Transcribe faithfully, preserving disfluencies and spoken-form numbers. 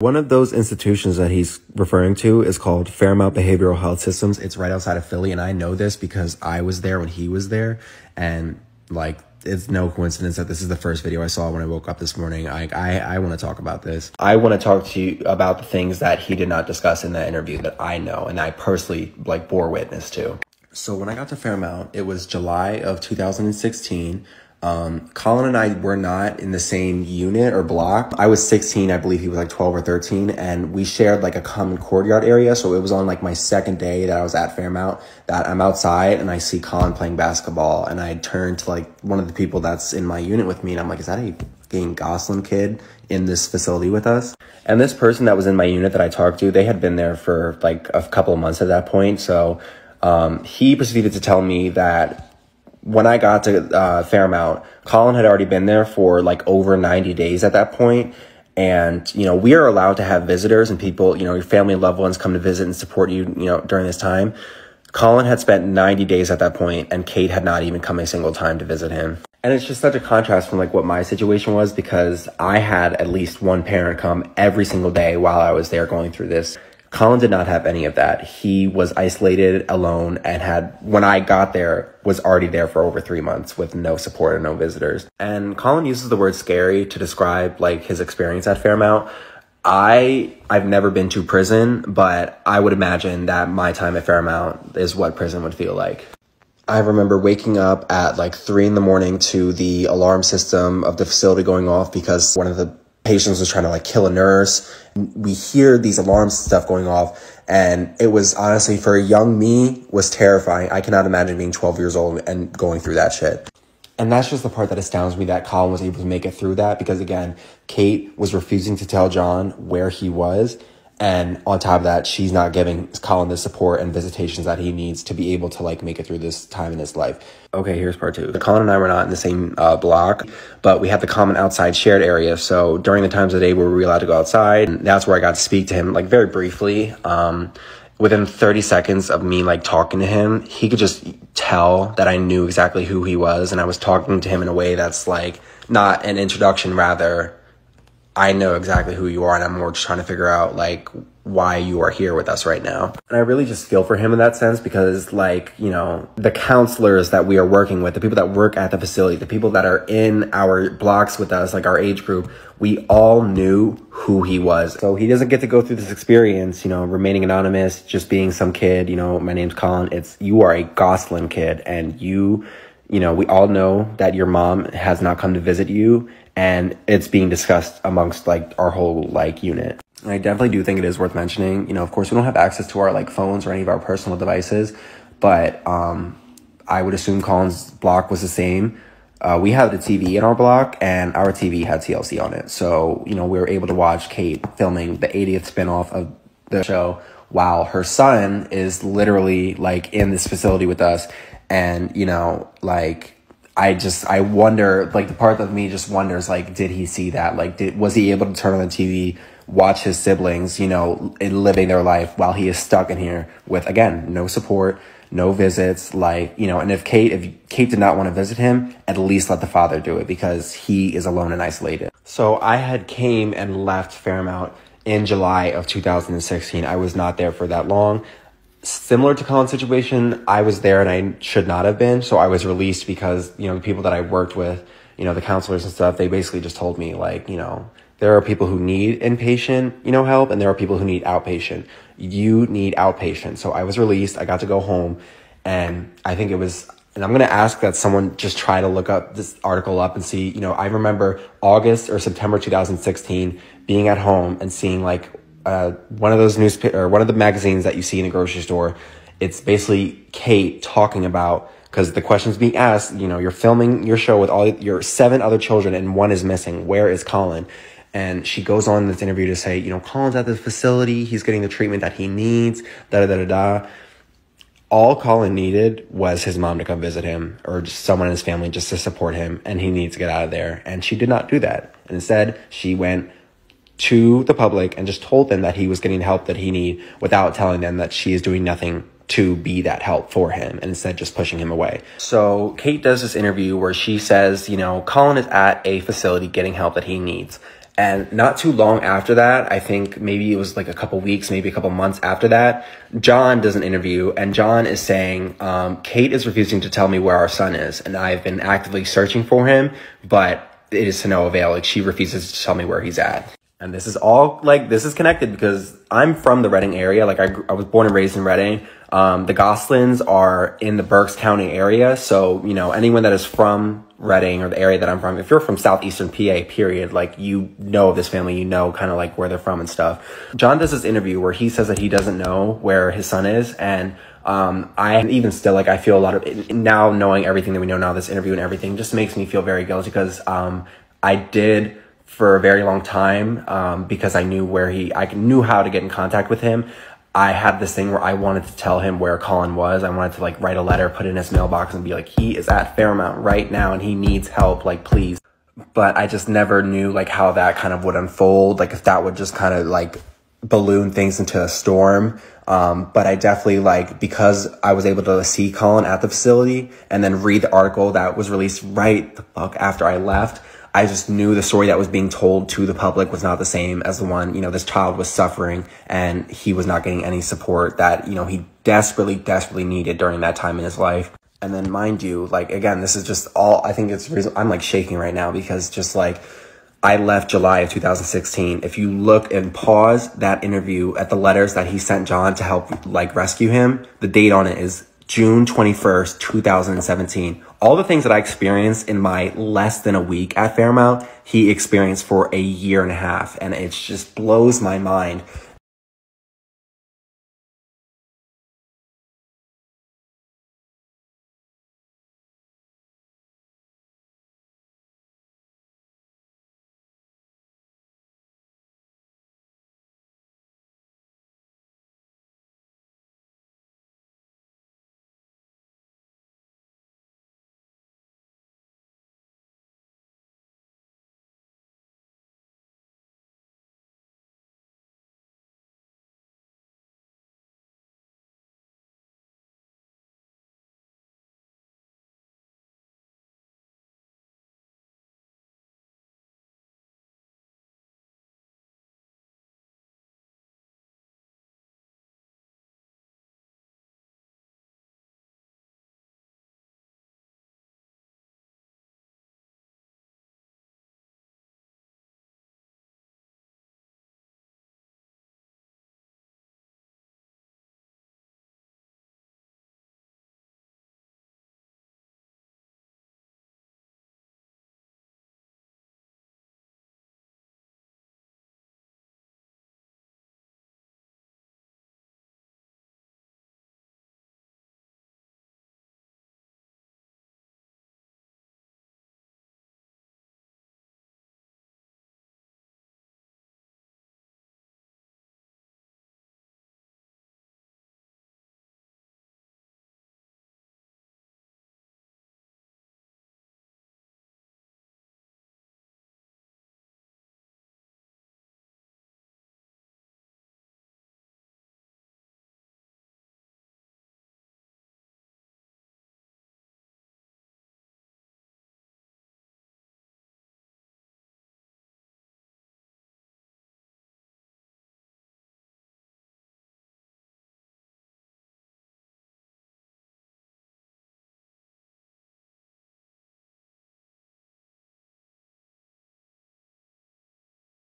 One of those institutions that he's referring to is called Fairmount Behavioral Health Systems. It's right outside of Philly, and I know this because I was there when he was there, and like, it's no coincidence that this is the first video I saw when I woke up this morning. I, I, I want to talk about this. I want to talk to you about the things that he did not discuss in that interview that I know and I personally like bore witness to. So when I got to Fairmount, it was July of two thousand sixteen. Um, Colin and I were not in the same unit or block. I was sixteen, I believe he was like twelve or thirteen, and we shared like a common courtyard area. So it was on like my second day that I was at Fairmount that I'm outside and I see Colin playing basketball, and I turned to like one of the people that's in my unit with me and I'm like, is that a fucking Gosselin kid in this facility with us? And this person that was in my unit that I talked to, they had been there for like a couple of months at that point. So um, he proceeded to tell me that when I got to uh, Fairmount, Colin had already been there for like over ninety days at that point. And, you know, we are allowed to have visitors and people, you know, your family and loved ones come to visit and support you, you know, during this time. Colin had spent ninety days at that point, and Kate had not even come a single time to visit him. And it's just such a contrast from like what my situation was, because I had at least one parent come every single day while I was there going through this. Colin did not have any of that. He was isolated, alone, and had, when I got there, was already there for over three months with no support and no visitors. And Colin uses the word scary to describe like his experience at Fairmount. I, I've never been to prison, but I would imagine that my time at Fairmount is what prison would feel like. I remember waking up at like three in the morning to the alarm system of the facility going off because one of the patients was trying to like kill a nurse. We hear these alarm stuff going off, and it was honestly, for a young me, was terrifying. I cannot imagine being twelve years old and going through that shit. And that's just the part that astounds me, that Colin was able to make it through that, because again, Kate was refusing to tell John where he was, and on top of that, she's not giving Colin the support and visitations that he needs to be able to like make it through this time in his life. Okay, here's part two. Colin and I were not in the same uh, block, but we had the common outside shared area. So during the times of the day where we were allowed to go outside, and that's where I got to speak to him like very briefly. Um, within thirty seconds of me like talking to him, he could just tell that I knew exactly who he was. And I was talking to him in a way that's like not an introduction, rather I know exactly who you are, and I'm more just trying to figure out like why you are here with us right now. And I really just feel for him in that sense, because like, you know, the counselors that we are working with, the people that work at the facility, the people that are in our blocks with us, like our age group, we all knew who he was. So he doesn't get to go through this experience, you know, remaining anonymous, just being some kid, you know, my name's Colin, it's, you are a Gosselin kid, and you, you know, we all know that your mom has not come to visit you, and it's being discussed amongst like our whole like unit. And I definitely do think it is worth mentioning, you know, of course we don't have access to our like phones or any of our personal devices, but um, I would assume Colin's block was the same. Uh, we had the T V in our block, and our T V had T L C on it. So, you know, we were able to watch Kate filming the eightieth spinoff of the show while her son is literally like in this facility with us. And, you know, like, I just, I wonder, like the part of me just wonders, like, did he see that? Like, did, was he able to turn on the T V, watch his siblings, you know, living their life while he is stuck in here with, again, no support, no visits, like, you know, and if Kate, if Kate did not want to visit him, at least let the father do it, because he is alone and isolated. So I had came and left Fairmount in July of two thousand sixteen. I was not there for that long. Similar to Colin's situation, I was there and I should not have been. So I was released because, you know, the people that I worked with, you know, the counselors and stuff, they basically just told me like, you know, there are people who need inpatient, you know, help, and there are people who need outpatient. You need outpatient. So I was released. I got to go home, and I think it was, and I'm going to ask that someone just try to look up this article up and see, you know, I remember August or September two thousand sixteen being at home and seeing like, Uh, one of those newspaper or one of the magazines that you see in a grocery store. It's basically Kate talking about, because the question's being asked, you know, you're filming your show with all your seven other children and one is missing. Where is Colin? And she goes on in this interview to say, you know, Colin's at this facility. He's getting the treatment that he needs. Da da da da da. All Colin needed was his mom to come visit him, or just someone in his family just to support him, and he needs to get out of there. And she did not do that. And instead, she went to the public and just told them that he was getting the help that he needed without telling them that she is doing nothing to be that help for him, and instead just pushing him away. So Kate does this interview where she says, you know, Colin is at a facility getting help that he needs. And not too long after that, I think maybe it was like a couple weeks, maybe a couple months after that, John does an interview, and John is saying, um, Kate is refusing to tell me where our son is, and I've been actively searching for him, but it is to no avail. Like, she refuses to tell me where he's at. And this is all, like, this is connected because I'm from the Reading area. Like, I, I was born and raised in Reading. Um, the Goslins are in the Berks County area. So, you know, anyone that is from Reading or the area that I'm from, if you're from Southeastern P A, period, like, you know of this family, you know kind of like where they're from and stuff. John does this interview where he says that he doesn't know where his son is. And um, I even still, like, I feel a lot of, now knowing everything that we know now, this interview and everything just makes me feel very guilty because um, I did... for a very long time, um, because I knew where he, I knew how to get in contact with him. I had this thing where I wanted to tell him where Colin was. I wanted to, like, write a letter, put it in his mailbox and be like, he is at Fairmount right now and he needs help, like, please. But I just never knew, like, how that kind of would unfold, like, if that would just kind of, like, balloon things into a storm. Um, but I definitely, like, because I was able to see Colin at the facility and then read the article that was released right the fuck after I left, I just knew the story that was being told to the public was not the same as the one, you know, this child was suffering and he was not getting any support that, you know, he desperately, desperately needed during that time in his life. And then, mind you, like, again, this is just all, I think it's, I'm like shaking right now because just like, I left July of two thousand sixteen. If you look and pause that interview at the letters that he sent John to help, like, rescue him, the date on it is June twenty-first, two thousand seventeen. All the things that I experienced in my less than a week at Fairmount, he experienced for a year and a half. And it just blows my mind